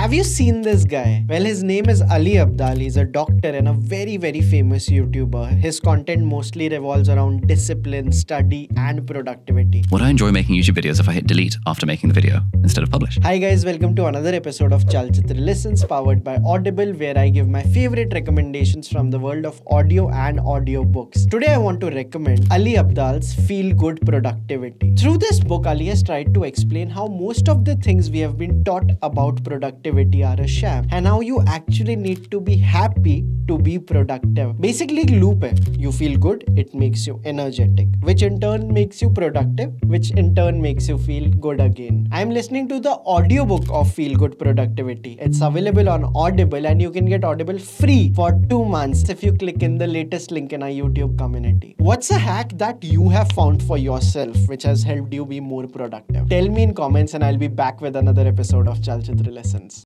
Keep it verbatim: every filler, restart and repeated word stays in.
have you seen this guy? Well, his name is Ali Abdaal. He's a doctor and a very, very famous YouTuber. His content mostly revolves around discipline, study, and productivity. What I enjoy making YouTube videos if I hit delete after making the video instead of publish. Hi guys, welcome to another episode of Chalchitra Lessons powered by Audible, where I give my favorite recommendations from the world of audio and audiobooks. Today I want to recommend Ali Abdaal's Feel Good Productivity. Through this book, Ali has tried to explain how most of the things we have been taught about productivity are a sham and how you actually need to be happy to be productive. Basically, loop hai. You feel good, it makes you energetic, which in turn makes you productive, which in turn makes you feel good again. I'm listening to the audiobook of Feel Good Productivity. It's available on Audible and you can get Audible free for two months if you click in the latest link in our YouTube community. What's a hack that you have found for yourself which has helped you be more productive? Tell me in comments and I'll be back with another episode of Chalchitra Lessons.